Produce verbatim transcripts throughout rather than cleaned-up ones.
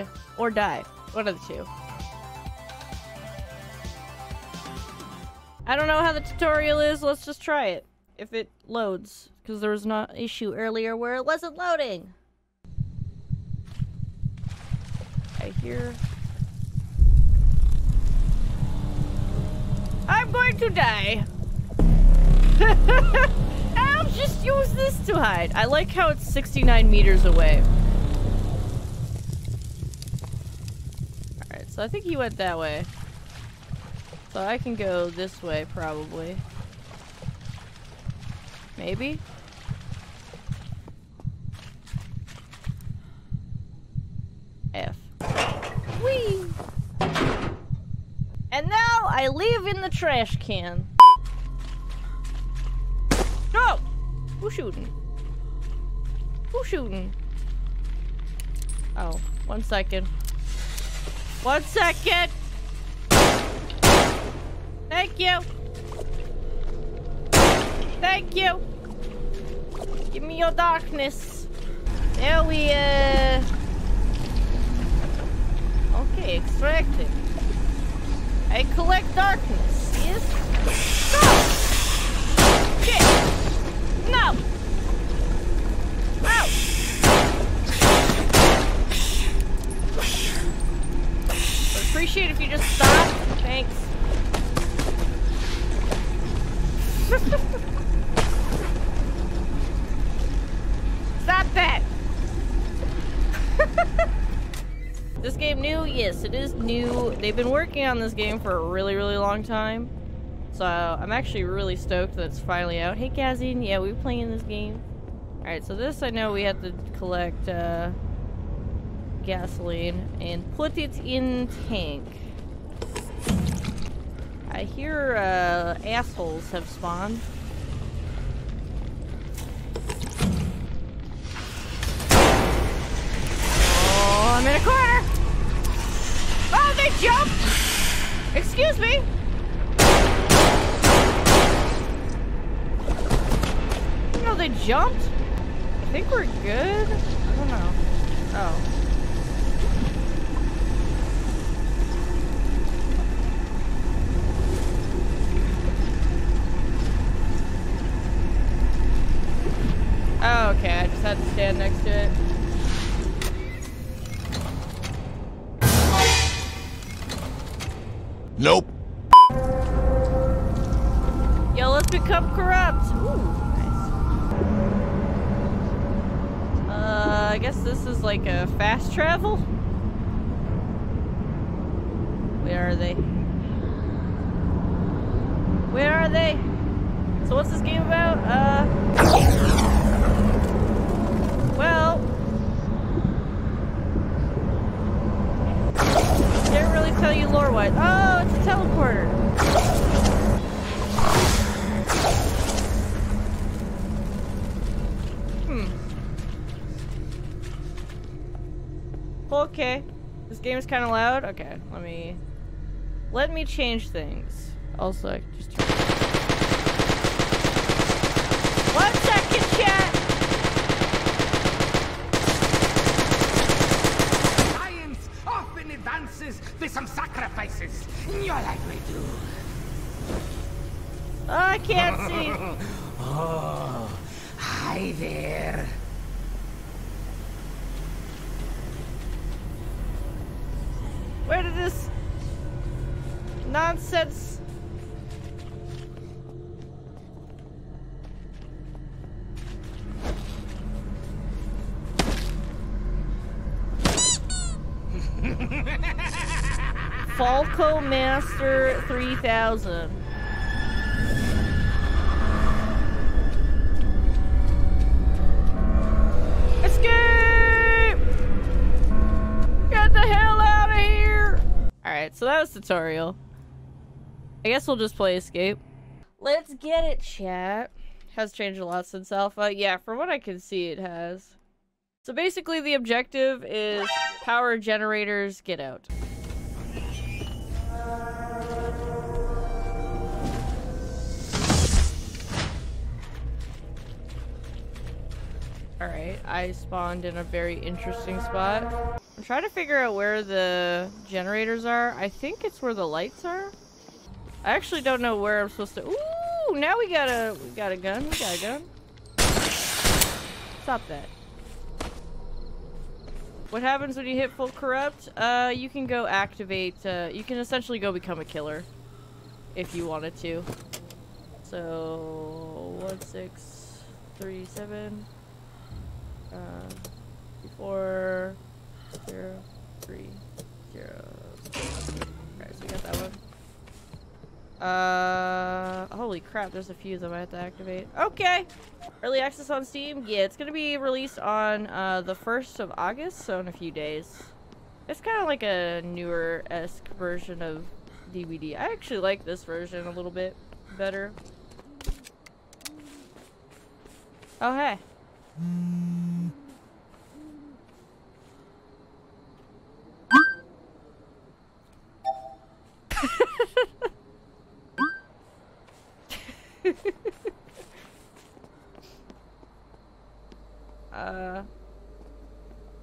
hide or die. One of the two. I don't know how the tutorial is. Let's just try it. If it loads. Because there was an issue earlier where it wasn't loading. I hear... I'm going to die. I'll just use this to hide. I like how it's sixty-nine meters away. Alright, so I think he went that way. So I can go this way, probably. Maybe? F. Whee! And now I live in the trash can. No! Who's shooting? Who's shooting? Oh, one second. One second! Thank you! Thank you! Give me your darkness. There we uh Okay, extract it. I collect darkness. Yes? No! Shit! No! Ow! I appreciate if you just stop. Thanks. Stop that! This game new? Yes, it is new. They've been working on this game for a really, really long time. So I'm actually really stoked that it's finally out. Hey, Kazine. Yeah, we were playing this game. Alright, so this I know we have to collect uh, gasoline and put it in tank. I hear uh, assholes have spawned. Oh, I'm in a corner! Oh, they jumped! Excuse me! You know, they jumped? I think we're good? I don't know. Oh. Oh, okay, I just had to stand next to it. Nope. Yo, let's become corrupt. Ooh, nice. Uh, I guess this is like a fast travel? Where are they? Where are they? So what's this game about? Uh... Well, didn't really tell you lore-wise. Oh, it's a teleporter. Hmm. Okay. This game is kind of loud. Okay, let me let me change things. Also, I can just. One second, chat. With some sacrifices, your life will do. Oh, I can't see. Oh, hi there. Where did this nonsense? Falco Master Three Thousand. Escape! Get the hell out of here! All right, so that was tutorial. I guess we'll just play Escape. Let's get it, chat. Has changed a lot since Alpha. Yeah, from what I can see, it has. So basically, the objective is power generators. Get out. Alright, I spawned in a very interesting spot. I'm trying to figure out where the generators are. I think it's where the lights are. I actually don't know where I'm supposed to. Ooh, now we got a we got a gun. We got a gun. Stop that. What happens when you hit full corrupt? Uh, you can go activate. Uh, you can essentially go become a killer, if you wanted to. So one six three seven. Uh, four zero three zero. Alright, so we got that one. Uh, holy crap, there's a few that I have to activate. Okay! Early access on Steam? Yeah, it's gonna be released on uh, the first of August, so in a few days. It's kind of like a newer-esque version of D V D. I actually like this version a little bit better. Oh, hey. Mm. Uh,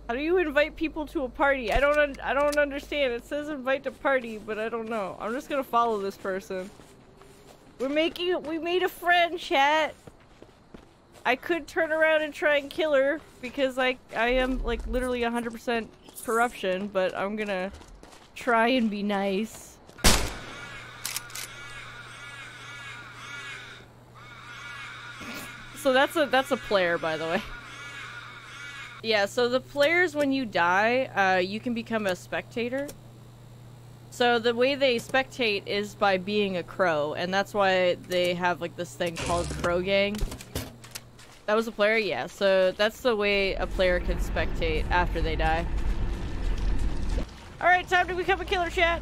how do you invite people to a party? I don't un I don't understand. It says invite to party, but I don't know. I'm just gonna follow this person. We're making- we made a friend, chat! I could turn around and try and kill her, because I, I am, like, literally one hundred percent corruption, but I'm gonna try and be nice. So that's a- that's a player, by the way. Yeah, so the players, when you die, uh, you can become a spectator. So the way they spectate is by being a crow, and that's why they have, like, this thing called Crow Gang. That was a player? Yeah, so that's the way a player can spectate after they die. Alright, time to become a killer, chat!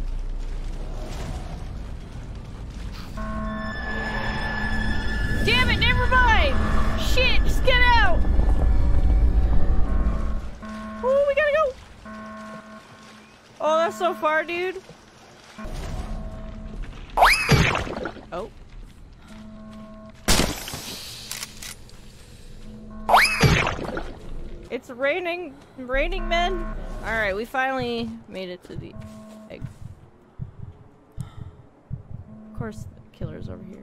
Damn it, never mind! Shit, just get out! Ooh, we gotta go! Oh, that's so far, dude. Oh. It's raining, raining men. All right, we finally made it to the egg. Of course, the killer's over here.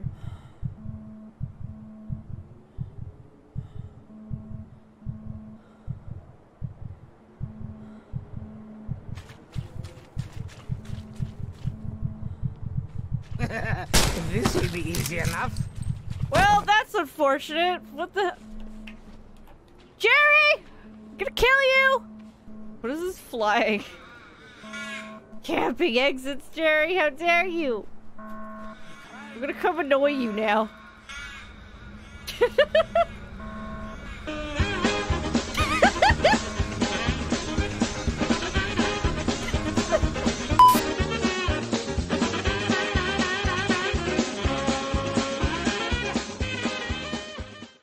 This will be easy enough. Well, that's unfortunate. What the? Jerry! I'm gonna kill you! What is this flying? Camping exits, Jerry, how dare you! I'm gonna come annoy you now.